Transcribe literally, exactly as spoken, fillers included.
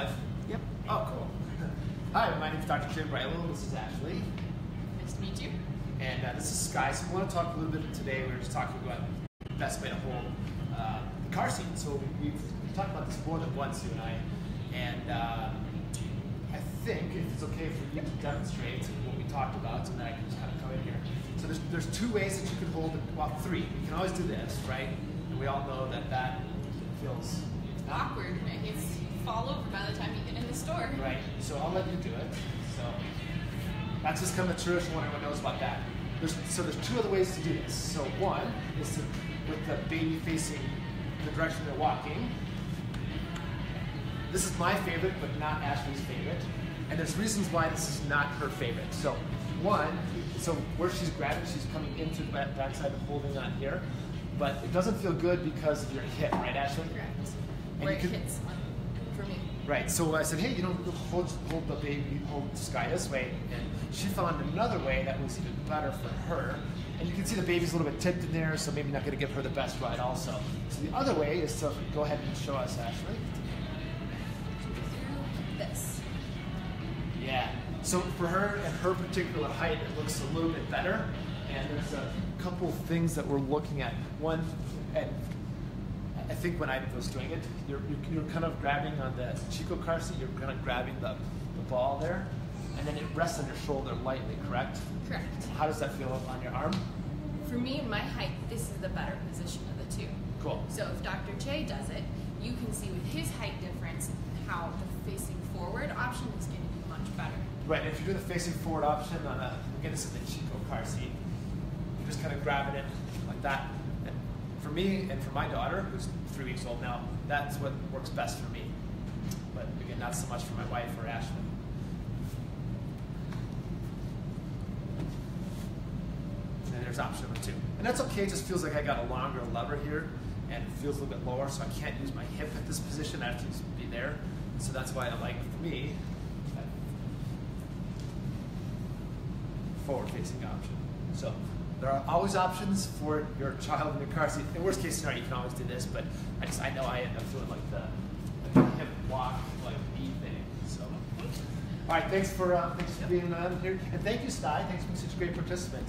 live? Yep. Oh, cool. Hi, my name is Doctor Jim Breitlow. This is Ashley. Nice to meet you. And uh, this is Skye. So we want to talk a little bit today. We were just talking about the best way to hold uh, the car seat. So we've, we've talked about this more than once, you and I. And uh, I think if it's okay for you to demonstrate what we talked about, so then I can just kind of come in here. So there's, there's two ways that you can hold it. Well, three. You can always do this, right? And we all know that that feels awkward, and it gets fall over by the time you get in the store. Right. So I'll let you do it. So that's just kind of the traditional. Everyone knows about that. There's, so there's two other ways to do this. So one is to, with the baby facing the direction they're walking. This is my favorite, but not Ashley's favorite. And there's reasons why this is not her favorite. So one, so where she's grabbing, she's coming into the backside and holding on here. But it doesn't feel good because of your hip, right, Ashley? Correct. Where it hits for me. Right. So I said, hey, you know, hold, hold the baby, hold Skye this way. And she found another way that was even better for her. And you can see the baby's a little bit tipped in there, so maybe not going to give her the best ride also. So the other way is to go ahead and show us, Ashley. This. Yeah. So for her, at her particular height, it looks a little bit better. And there's a couple things that we're looking at. One, and I think when I was doing it, you're, you're kind of grabbing on the Chico car seat, you're kind of grabbing the, the ball there, and then it rests on your shoulder lightly, correct? Correct. How does that feel on your arm? For me, my height, this is the better position of the two. Cool. So if Doctor J does it, you can see with his height difference how the facing forward option is going to be much better. Right, if you do the facing forward option on a, again, this is the Chico car seat, you're just kind of grabbing it like that. And for me and for my daughter, who's three weeks old now, that's what works best for me. But again, not so much for my wife or Ashley. And there's option number two. And that's okay, it just feels like I got a longer lever here, and it feels a little bit lower, so I can't use my hip at this position, I have to just be there. So that's why I like, for me, that forward-facing option. So there are always options for your child in the car seat. In worst case scenario, you can always do this, but I just, I know I end up doing like the, like the hip walk, like knee thing, so. All right, thanks for, uh, thanks for being on here. And thank you, Skye, thanks for being such a great participant.